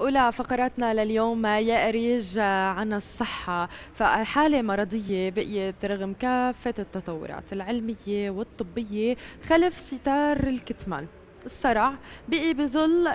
أولى فقراتنا لليوم يا أريج عن الصحة، فحالة مرضية بقيت رغم كافة التطورات العلمية والطبية خلف ستار الكتمان. الصرع بقي بظل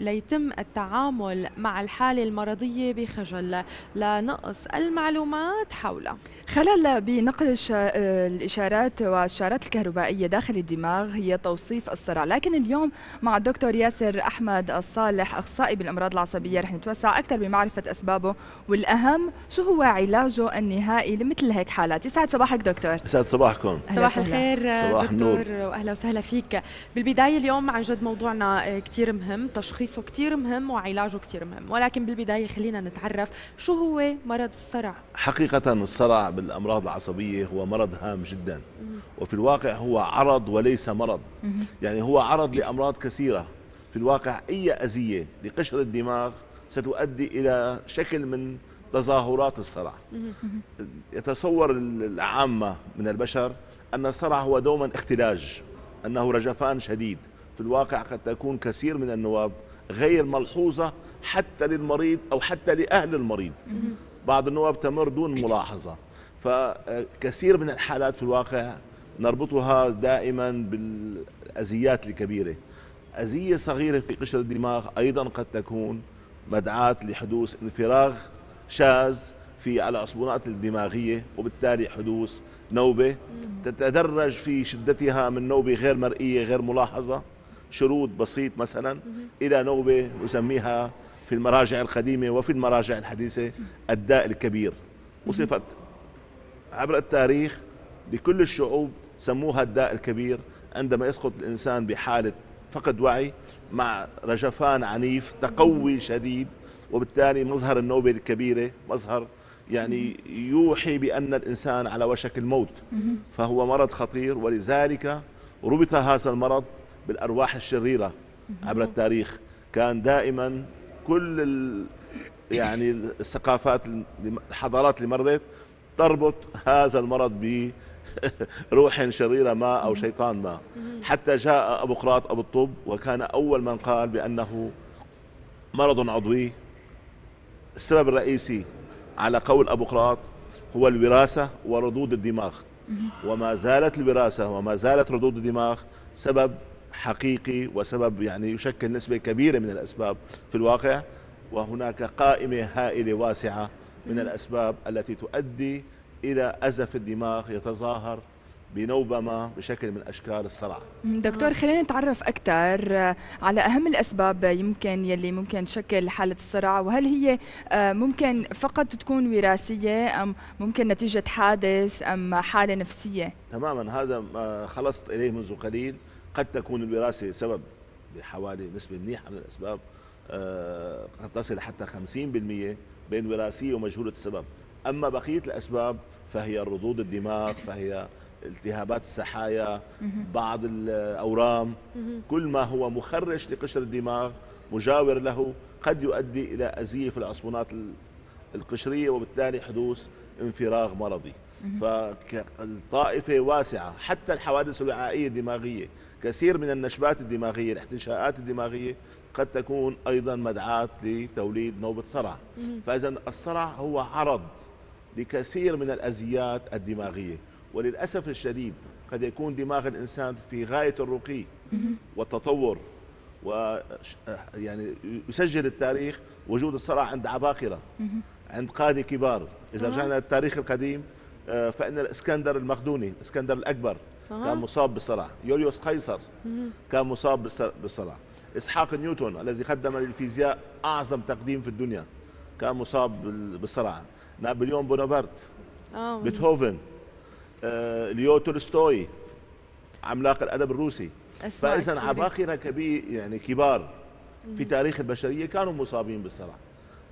ليتم التعامل مع الحالة المرضية بخجل لنقص المعلومات حولها. خلل بنقل الإشارات والشارات الكهربائية داخل الدماغ هي توصيف الصرع، لكن اليوم مع الدكتور ياسر احمد الصالح أخصائي بالأمراض العصبية رح نتوسع أكثر بمعرفة أسبابه والأهم شو هو علاجه النهائي لمثل هيك حالات. يسعد صباحك دكتور. يسعد صباحكم. صباح الخير دكتور وأهلا وسهلا فيك. بالبداية اليوم عن جد موضوعنا كتير مهم، تشخيصه كتير مهم وعلاجه كتير مهم، ولكن بالبداية خلينا نتعرف شو هو مرض الصرع؟ حقيقة الصرع بالأمراض العصبية هو مرض هام جدا، وفي الواقع هو عرض وليس مرض، يعني هو عرض لأمراض كثيرة. في الواقع أي أذية لقشرة الدماغ ستؤدي إلى شكل من تظاهرات الصرع. يتصور العامة من البشر أن الصرع هو دوما اختلاج، أنه رجفان شديد. في الواقع قد تكون كثير من النواب غير ملحوظة حتى للمريض أو حتى لأهل المريض، بعض النواب تمر دون ملاحظة. فكثير من الحالات في الواقع نربطها دائما بالأذيات الكبيرة. أذية صغيرة في قشرة الدماغ أيضا قد تكون مدعاة لحدوث انفراغ شاذ في العصبونات الدماغية، وبالتالي حدوث نوبة تتدرج في شدتها من نوبة غير مرئية غير ملاحظة، شروط بسيط مثلا، إلى نوبة نسميها في المراجع القديمة وفي المراجع الحديثة الداء الكبير. وصفت عبر التاريخ بكل الشعوب، سموها الداء الكبير عندما يسقط الإنسان بحالة فقد وعي مع رجفان عنيف تقوي شديد، وبالتالي مظهر النوبة الكبيرة مظهر يعني يوحي بأن الإنسان على وشك الموت. فهو مرض خطير، ولذلك ربط هذا المرض بالأرواح الشريرة عبر التاريخ. كان دائما كل يعني الثقافات الحضارات اللي مرت تربط هذا المرض بروح شريرة ما أو شيطان ما، حتى جاء أبو قراط أبو الطب وكان أول من قال بأنه مرض عضوي. السبب الرئيسي على قول أبو قراط هو الوراثة وردود الدماغ، وما زالت الوراثة وما زالت ردود الدماغ سبب حقيقي وسبب يعني يشكل نسبة كبيرة من الأسباب في الواقع. وهناك قائمة هائلة واسعة من الأسباب التي تؤدي إلى أذى في الدماغ يتظاهر بنوبة ما بشكل من أشكال الصرع. دكتور خلينا نتعرف أكثر على أهم الأسباب يمكن يلي ممكن تشكل حالة الصرع، وهل هي ممكن فقط تكون وراثية أم ممكن نتيجة حادث أم حالة نفسية؟ تماما، هذا ما خلصت إليه منذ قليل. قد تكون الوراثة سبب بحوالي نسبة منيحة من الأسباب، قد تصل حتى 50% بين وراثية ومجهولة السبب. أما بقية الأسباب فهي الردود الدماغ، فهي التهابات السحايا، بعض الأورام، كل ما هو مخرج لقشرة الدماغ مجاور له قد يؤدي إلى أذية في العصبونات القشرية، وبالتالي حدوث انفراغ مرضي. فالطائفة واسعة، حتى الحوادث الوعائية الدماغية، كثير من النشبات الدماغية الاحتشاءات الدماغية قد تكون أيضا مدعاة لتوليد نوبة صرع. فإذا الصرع هو عرض لكثير من الأذيات الدماغية، وللأسف الشديد قد يكون دماغ الإنسان في غاية الرقي والتطور، ويعني يسجل التاريخ وجود الصرع عند عباقرة، عند قادة كبار. إذا رجعنا للتاريخ القديم فإن الاسكندر المقدوني الاسكندر الأكبر كان مصاب بالصرع، يوليوس قيصر كان مصاب بالصرع، اسحاق نيوتن الذي قدم للفيزياء أعظم تقديم في الدنيا كان مصاب بالصرع، نابليون بونابرت، بيتهوفن، ليو تولستوي عملاق الأدب الروسي. فإذا عباقرة كبير يعني كبار في تاريخ البشرية كانوا مصابين بالصرع.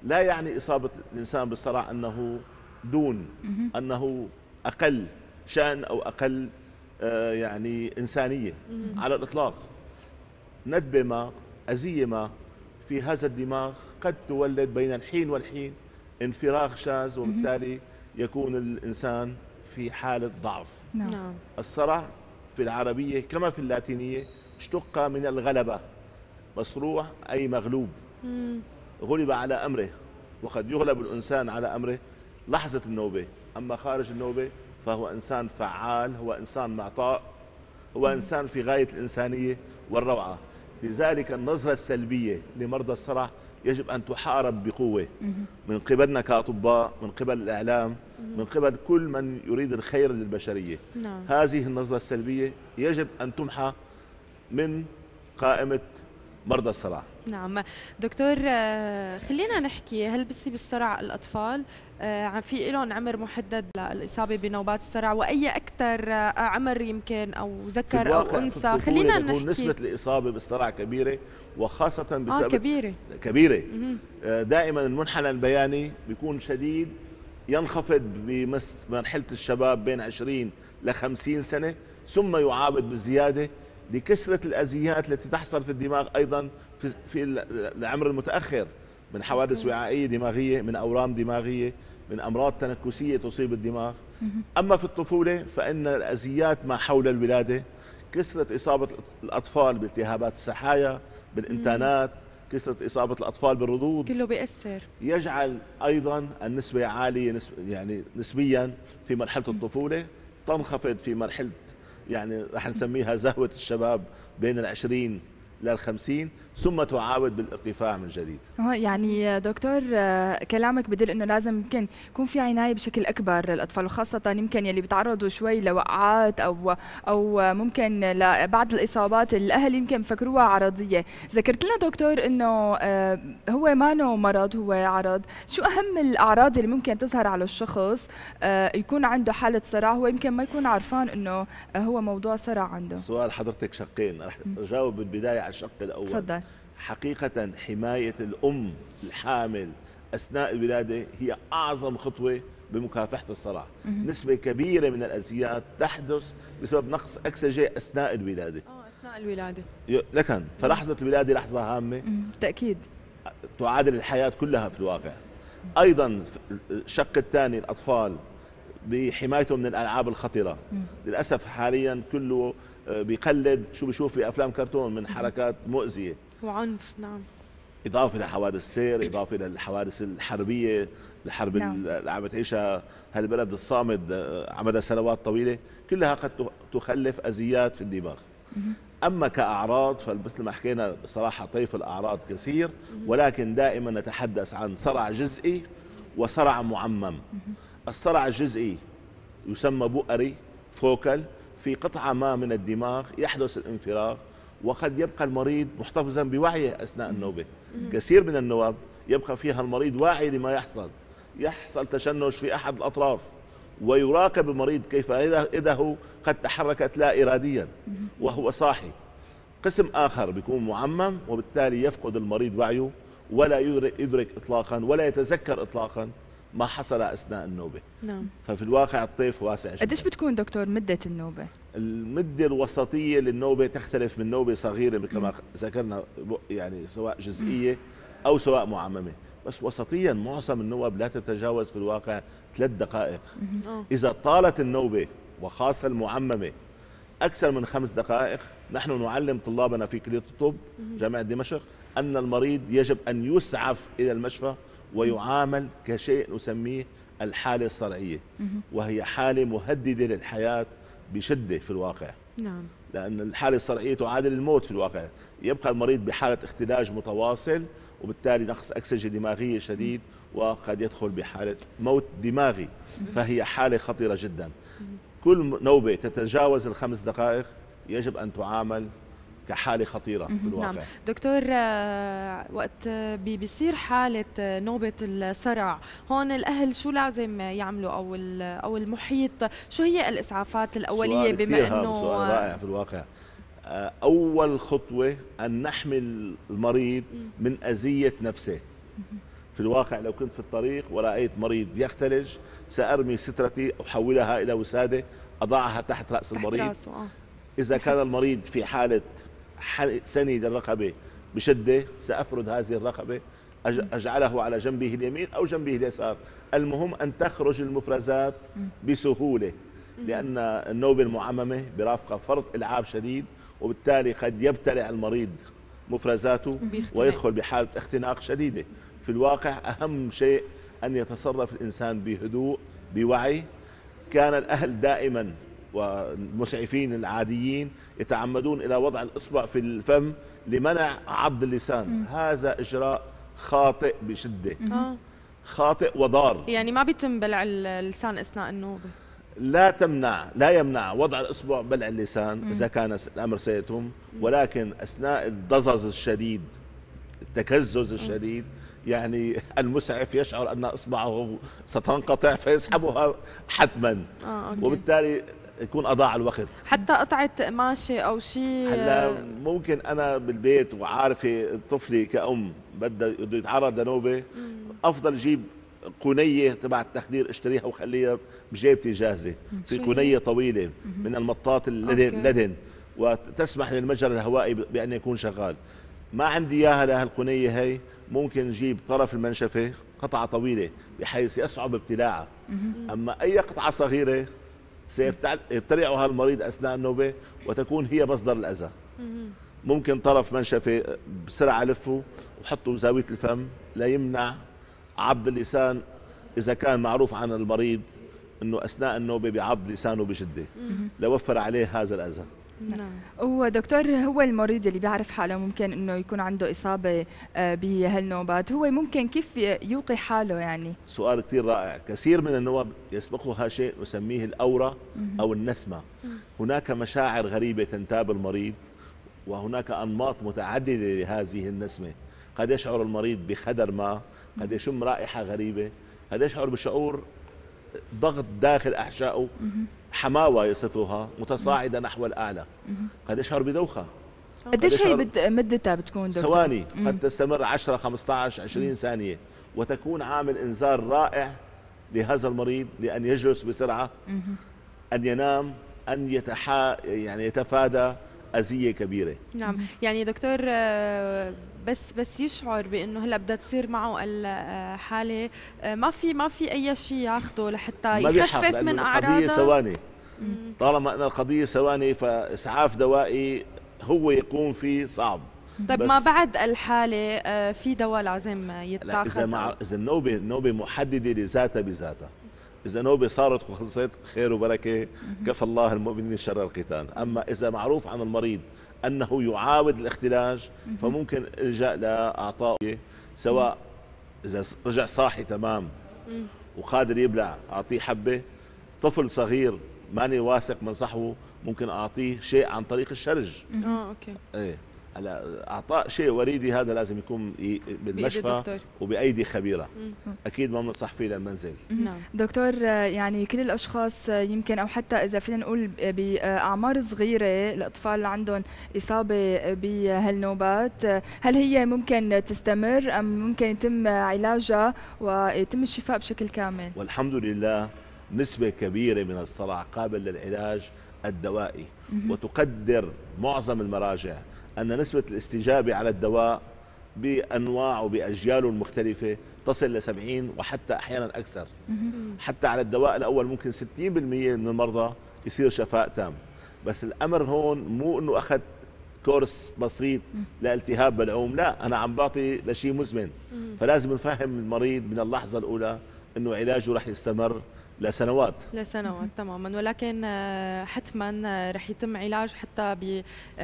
لا يعني إصابة الإنسان بالصرع أنه دون، أنه أقل شأن أو أقل يعني إنسانية على الإطلاق. ندبة ما، أذية ما في هذا الدماغ قد تولد بين الحين والحين انفراغ شاذ، وبالتالي يكون الإنسان في حالة ضعف. نعم. الصرع في العربية كما في اللاتينية اشتق من الغلبة، مصروع أي مغلوب. غلب على أمره، وقد يغلب الإنسان على أمره لحظة النوبة، أما خارج النوبة فهو إنسان فعال، هو إنسان معطاء، هو إنسان في غاية الإنسانية والروعة. لذلك النظرة السلبية لمرضى الصرع يجب أن تحارب بقوة من قبلنا كأطباء، من قبل الإعلام، من قبل كل من يريد الخير للبشرية. هذه النظرة السلبية يجب أن تمحى من قائمة مرضى الصرع. نعم دكتور، خلينا نحكي هل بتصيب الصرع الأطفال؟ في لهم عمر محدد للإصابة بنوبات الصرع، وأي أكثر عمر يمكن أو ذكر أو أنثى؟ خلينا نحكي نسبة الإصابة بالصرع كبيرة، وخاصة بسبب كبيرة. دائما المنحنى البياني بيكون شديد، ينخفض بمرحلة الشباب بين 20 ل 50 سنة، ثم يعابد بالزيادة لكثرة الأذيات التي تحصل في الدماغ أيضا في العمر المتأخر، من حوادث وعائية دماغية، من أورام دماغية، من أمراض تنكسية تصيب الدماغ. أما في الطفولة فإن الأذيات ما حول الولادة، كثرة إصابة الأطفال بالتهابات السحايا، بالإنتانات، كثرة إصابة الأطفال بالرضوض، كله بيأثر، يجعل أيضا النسبة عالية يعني نسبيا في مرحلة الطفولة، تنخفض في مرحلة يعني رح نسميها زهوة الشباب بين 20 لل50، ثم تعاود بالارتفاع من جديد. يعني دكتور كلامك بدل انه لازم يمكن يكون في عنايه بشكل اكبر للاطفال، وخاصه يمكن يلي بيتعرضوا شوي لوقعات او ممكن لبعض الاصابات الاهل يمكن بفكروها عرضيه. ذكرت لنا دكتور انه هو ما نوع مرض، هو عرض. شو اهم الاعراض اللي ممكن تظهر على الشخص يكون عنده حاله صرع، هو يمكن ما يكون عارفان انه هو موضوع صرع عنده؟ سؤال حضرتك شقين، رح اجاوب بالبدايه على الشق الاول. تفضل. حقيقة حماية الأم الحامل أثناء الولادة هي أعظم خطوة بمكافحة الصرع. نسبة كبيرة من الأذيات تحدث بسبب نقص أكسجة أثناء الولادة. أثناء الولادة. لكن فلحظة الولادة لحظة هامة. بالتأكيد. تعادل الحياة كلها في الواقع. أيضا الشق الثاني الأطفال بحمايتهم من الألعاب الخطرة. للأسف حاليا كله بيقلد شو بيشوف بأفلام كرتون من حركات مؤذية. وعنف. نعم. إضافة لحوادث السير، إضافة للحوادث الحربية، الحرب اللي عم تعيشها هالبلد الصامد عمدها سنوات طويلة، كلها قد تخلف أذيات في الدماغ. أما كأعراض فمثل ما حكينا بصراحة طيف الأعراض كثير، ولكن دائما نتحدث عن صرع جزئي وصرع معمم. الصرع الجزئي يسمى بؤري فوكل، في قطعة ما من الدماغ يحدث الانفراغ، وقد يبقى المريض محتفظا بوعيه أثناء النوبة. كثير من النواب يبقى فيها المريض واعي لما يحصل تشنج في أحد الأطراف، ويراقب المريض كيف يده قد تحركت لا إراديا وهو صاحي. قسم آخر بيكون معمم، وبالتالي يفقد المريض وعيه ولا يدرك إطلاقا ولا يتذكر إطلاقا ما حصل أثناء النوبة. نعم. ففي الواقع الطيف واسع جدا. قديش بتكون دكتور مدة النوبة؟ المدة الوسطية للنوبة تختلف من نوبة صغيرة كما ذكرنا، يعني سواء جزئية أو سواء معممة، بس وسطيا معظم النوب لا تتجاوز في الواقع 3 دقائق. إذا طالت النوبة وخاصة المعممة أكثر من 5 دقائق، نحن نعلم طلابنا في كلية الطب جامعة دمشق أن المريض يجب أن يسعف إلى المشفى ويعامل كشيء نسميه الحالة الصرعية، وهي حالة مهددة للحياة بشدة في الواقع. نعم. لأن الحالة الصرعية تعادل الموت في الواقع، يبقى المريض بحالة اختلاج متواصل، وبالتالي نقص أكسجة دماغية شديد، وقد يدخل بحالة موت دماغي، فهي حالة خطيرة جدا. كل نوبة تتجاوز 5 دقائق يجب أن تعامل كحالة خطيرة في الواقع. نعم. دكتور وقت بيصير حالة نوبة الصرع، هون الأهل شو لازم يعملوا أو المحيط؟ شو هي الإسعافات الأولية بما أنه سؤال رائع في الواقع. أول خطوة أن نحمي المريض من أذية نفسه. في الواقع لو كنت في الطريق ورأيت مريض يختلج، سأرمي سترتي أحولها إلى وسادة أضعها تحت رأس المريض. إذا كان المريض في حالة سند الرقبة بشدة، سأفرد هذه الرقبة، أجعله على جنبه اليمين أو جنبه اليسار، المهم أن تخرج المفرزات بسهولة، لأن النوبة المعممة برافقة فرط إلعاب شديد، وبالتالي قد يبتلع المريض مفرزاته ويدخل بحالة اختناق شديدة. في الواقع أهم شيء أن يتصرف الإنسان بهدوء بوعي. كان الأهل دائما والمسعفين العاديين يتعمدون إلى وضع الإصبع في الفم لمنع عض اللسان. هذا إجراء خاطئ بشدة، خاطئ وضار. يعني ما بيتم بلع اللسان أثناء النوبة؟ لا يمنع وضع الإصبع بلع اللسان إذا كان الأمر سيتم، ولكن أثناء الضزز الشديد، التكزز الشديد، يعني المسعف يشعر أن إصبعه ستنقطع فيسحبها حتما. وبالتالي يكون أضاع الوقت. حتى قطعة قماشة أو شيء. هلا ممكن أنا بالبيت وعارفة طفلي كأم بده يتعرض لنوبة، أفضل جيب قنية تبع التخدير، اشتريها وخليها بجيبتي جاهزة، في قنية طويلة من المطاط اللدن وتسمح للمجرى الهوائي بأن يكون شغال. ما عندي إياها لهالقنية هي، ممكن نجيب طرف المنشفة قطعة طويلة بحيث يصعب ابتلاعها. أما أي قطعة صغيرة سيبتلعها المريض أثناء النوبة وتكون هي مصدر الأذى. ممكن طرف منشفة بسرعة لفه وحطه بزاوية الفم لا يمنع عض اللسان إذا كان معروف عن المريض أنه أثناء النوبة بيعض لسانه بشدة، لوفر عليه هذا الأذى. نعم. ودكتور، هو المريض اللي بيعرف حاله ممكن انه يكون عنده اصابه بهالنوبات، هو ممكن كيف يوقي حاله يعني؟ سؤال كثير رائع. كثير من النوب يسبقها شيء نسميه الاوره او النسمه. هناك مشاعر غريبه تنتاب المريض وهناك انماط متعدده لهذه النسمه. قد يشعر المريض بخدر ما، قد يشم رائحه غريبه، قد يشعر بشعور ضغط داخل احشائه، حماوة يصفها، متصاعدة نحو الأعلى. قد يشعر بدوخة. قديش هي مدتها بتكون دكتور؟ ثواني، قد تستمر 10 15 20 ثانية، وتكون عامل إنذار رائع لهذا المريض لأن يجلس بسرعة، أن ينام، أن يعني يتفادى أذية كبيرة. نعم، يعني دكتور بس يشعر بانه هلا بدها تصير معه الحاله، ما في اي شيء ياخذه لحتى يخفف من اعراضه. القضيه ثواني، طالما ان القضيه ثواني فاسعاف دوائي هو يقوم فيه صعب. طيب ما بعد الحاله في دواء لازم يتاخذ؟ اذا النوبه محدده لذاتها بذاتها، اذا نوبه صارت وخلصت خير وبركه، كفى الله المؤمنين شر القتال. اما اذا معروف عن المريض أنه يعاود الاختلاج فممكن الجأ لأعطائه، سواء إذا رجع صاحي تمام وقادر يبلع أعطيه حبة، طفل صغير ماني واثق من صحوه ممكن أعطيه شيء عن طريق الشرج. أوكي. إيه هلا أعطاء شيء وريدي هذا لازم يكون بالمشفى وبأيدي خبيرة، أكيد ما بنصح فيه للمنزل. نعم دكتور، يعني كل الأشخاص يمكن، أو حتى إذا فينا نقول بأعمار صغيرة الأطفال اللي عندهم إصابة بهالنوبات، هل هي ممكن تستمر أم ممكن يتم علاجها ويتم الشفاء بشكل كامل؟ والحمد لله نسبة كبيرة من الصرع قابل للعلاج الدوائي، وتقدر معظم المراجع أن نسبة الاستجابة على الدواء بأنواع وبأجياله المختلفة تصل إلى 70 وحتى أحيانا أكثر. حتى على الدواء الأول ممكن 60% من المرضى يصير شفاء تام. بس الأمر هون مو أنه أخذ كورس بسيط لالتهاب بلعوم، لا، أنا عم بعطي لشيء مزمن. فلازم نفهم المريض من اللحظة الأولى أنه علاجه رح يستمر لسنوات. تماما، ولكن حتما رح يتم علاج، حتى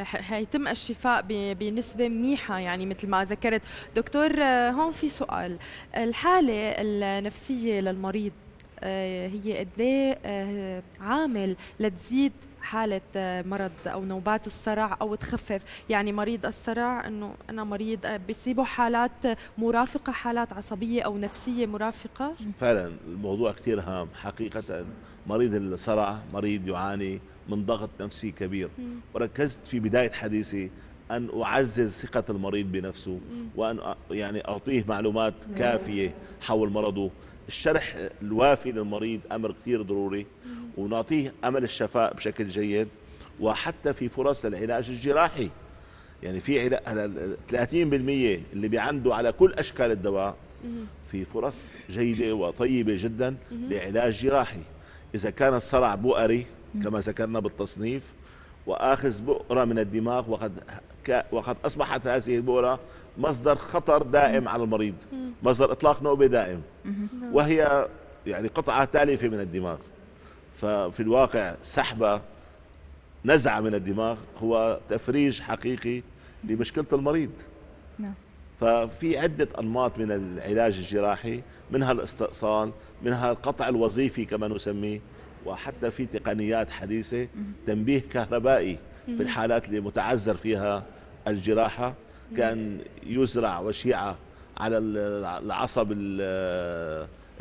حيتم الشفاء بنسبه منيحه يعني مثل ما ذكرت. دكتور هون في سؤال، الحاله النفسيه للمريض هي قد ايه عامل لتزيد حاله مرض او نوبات الصرع او تخفف؟ يعني مريض الصرع انه انا مريض بيصيبه حالات مرافقه، حالات عصبيه او نفسيه مرافقه. فعلا الموضوع كثير هام حقيقه. مريض الصرع مريض يعاني من ضغط نفسي كبير، وركزت في بدايه حديثي ان اعزز ثقه المريض بنفسه وان يعني اعطيه معلومات كافيه حول مرضه. الشرح الوافي للمريض أمر كثير ضروري، ونعطيه أمل الشفاء بشكل جيد. وحتى في فرص للعلاج الجراحي، يعني في 30% اللي بيعنده على كل أشكال الدواء في فرص جيدة وطيبة جدا لعلاج جراحي إذا كان الصرع بؤري كما ذكرنا بالتصنيف، وآخذ بؤرة من الدماغ، وقد أصبحت هذه البؤرة مصدر خطر دائم على المريض، مصدر إطلاق نوبة دائم، وهي يعني قطعة تالفة من الدماغ. ففي الواقع سحبة، نزعة من الدماغ هو تفريج حقيقي لمشكلة المريض. ففي عدة أنماط من العلاج الجراحي، منها الاستئصال، منها القطع الوظيفي كما نسميه، وحتى في تقنيات حديثة تنبيه كهربائي في الحالات اللي متعذر فيها الجراحة. كان يزرع وشيعة على العصب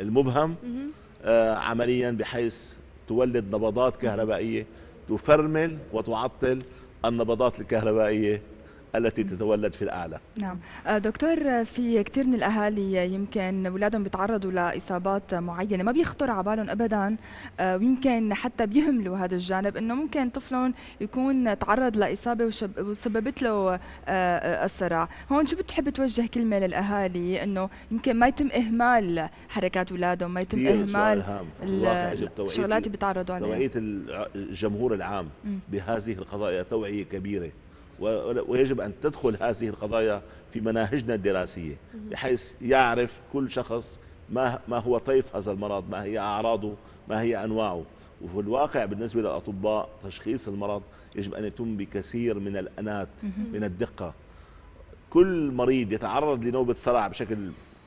المبهم عمليا بحيث تولد نبضات كهربائية تفرمل وتعطل النبضات الكهربائية التي تتولد في الأعلى. نعم دكتور، في كثير من الأهالي يمكن أولادهم بيتعرضوا لإصابات معينة ما بيخطر على بالهم أبدا، ويمكن حتى بيهملوا هذا الجانب، أنه ممكن طفلهم يكون تعرض لإصابة وسببت له الصرع. هون شو بتحب توجه كلمة للأهالي، أنه يمكن ما يتم إهمال حركات أولادهم، ما يتم إهمال الشغلات اللي بيتعرضوا عليها؟ توعية الجمهور العام بهذه القضايا توعية كبيرة، ويجب أن تدخل هذه القضايا في مناهجنا الدراسية بحيث يعرف كل شخص ما هو طيف هذا المرض، ما هي أعراضه، ما هي أنواعه. وفي الواقع بالنسبة للأطباء تشخيص المرض يجب أن يتم بكثير من الأنات، من الدقة. كل مريض يتعرض لنوبة صرع بشكل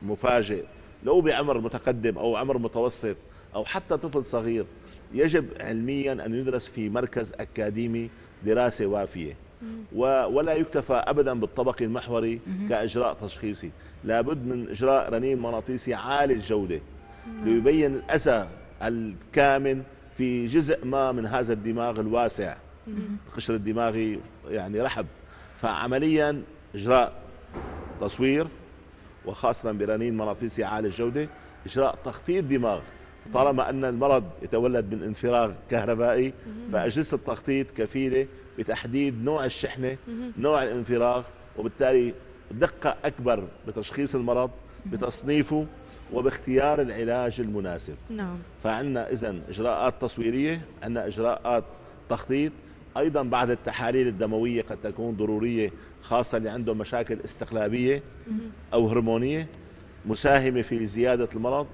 مفاجئ لو بعمر متقدم أو عمر متوسط أو حتى طفل صغير، يجب علميا أن يدرس في مركز أكاديمي دراسة وافية، ولا يكتفى أبدا بالطبق المحوري كإجراء تشخيصي. لابد من إجراء رنين مغناطيسي عالي الجودة ليبين الأسى الكامن في جزء ما من هذا الدماغ الواسع، القشر الدماغي يعني رحب. فعمليا إجراء تصوير، وخاصة برنين مغناطيسي عالي الجودة، إجراء تخطيط دماغ. طالما أن المرض يتولد من انفراغ كهربائي، فأجهزة التخطيط كفيلة بتحديد نوع الشحنة، نوع الانفراغ، وبالتالي دقة أكبر بتشخيص المرض، بتصنيفه، وباختيار العلاج المناسب. نعم. فعندنا إذن إجراءات تصويرية، عندنا إجراءات تخطيط، أيضا بعد التحاليل الدموية قد تكون ضرورية، خاصة اللي عندهم مشاكل استقلابية أو هرمونية مساهمة في زيادة المرض.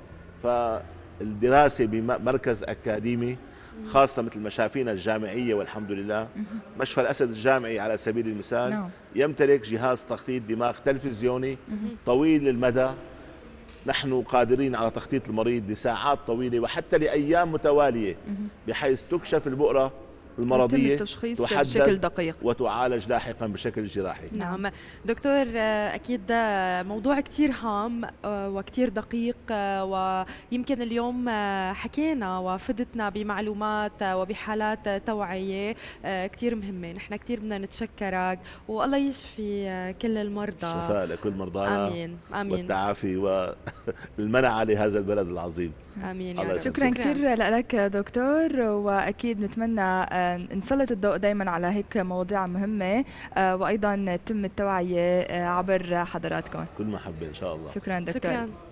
فالدراسة بمركز أكاديمي، خاصة مثل مشافينا الجامعية والحمد لله، مشفى الاسد الجامعي على سبيل المثال يمتلك جهاز تخطيط دماغ تلفزيوني طويل المدى. نحن قادرين على تخطيط المريض لساعات طويلة وحتى لأيام متوالية، بحيث تكشف البؤرة المرضية، تحدد بشكل دقيق وتعالج لاحقا بشكل جراحي. نعم دكتور، أكيد موضوع كتير هام وكتير دقيق، ويمكن اليوم حكينا وفدتنا بمعلومات وبحالات توعية كتير مهمة. نحن كتير بدنا نتشكرك، والله يشفي كل المرضى، شفاء لكل مرضانا، آمين آمين، والتعافي والمنعة لهذا البلد العظيم، آمين يا رب. شكرا كثير لك دكتور، وأكيد نتمنى نسلط الضوء دائما على هيك مواضيع مهمة، وأيضا تم التوعية عبر حضراتكم. كل محبة إن شاء الله. شكرا دكتور. شكرا.